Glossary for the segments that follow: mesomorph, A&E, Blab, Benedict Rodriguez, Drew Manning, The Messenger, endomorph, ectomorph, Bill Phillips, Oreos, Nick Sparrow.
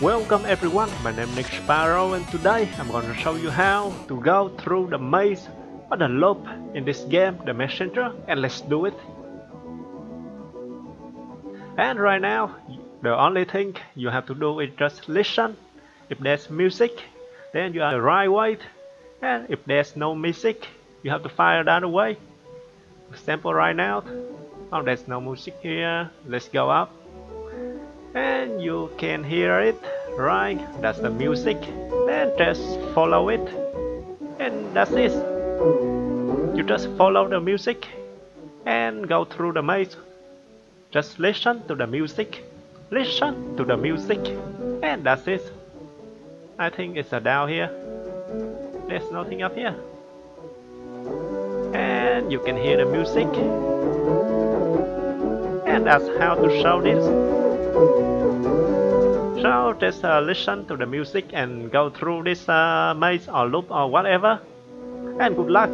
Welcome everyone, my name is Nick Sparrow and today I'm gonna show you how to go through the maze or the loop in this game, The Messenger, and let's do it. And right now, the only thing you have to do is just listen. If there's music, then you are the right way, and if there's no music, you have to find another way. For example, right now, oh, there's no music here, let's go up. And you can hear it, right? That's the music. Then just follow it. And that's it. You just follow the music and go through the maze. Just listen to the music. Listen to the music. And that's it. I think it's down here. There's nothing up here. And you can hear the music. And that's how to show this. So just listen to the music and go through this maze or loop or whatever, and good luck!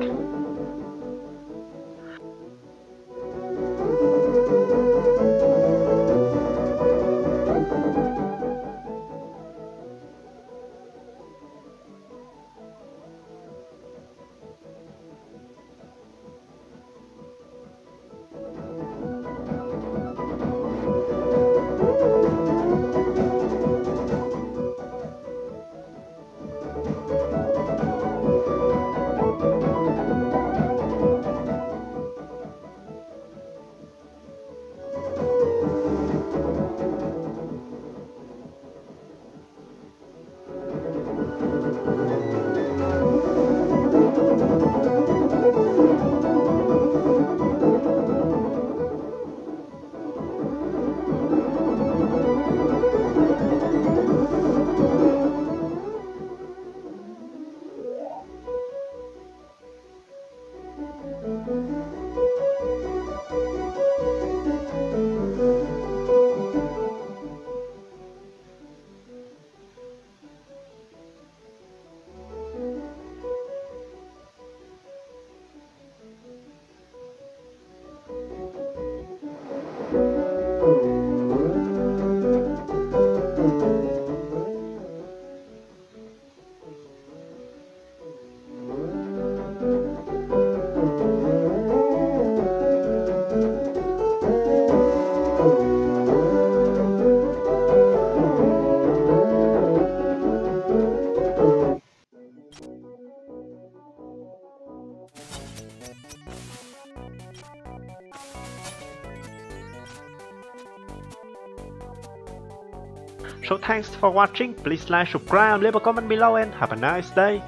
So thanks for watching, please like, subscribe, leave a comment below and have a nice day.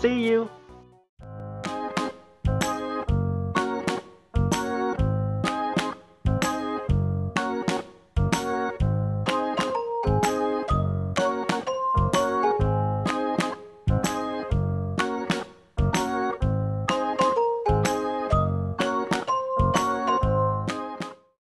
See you!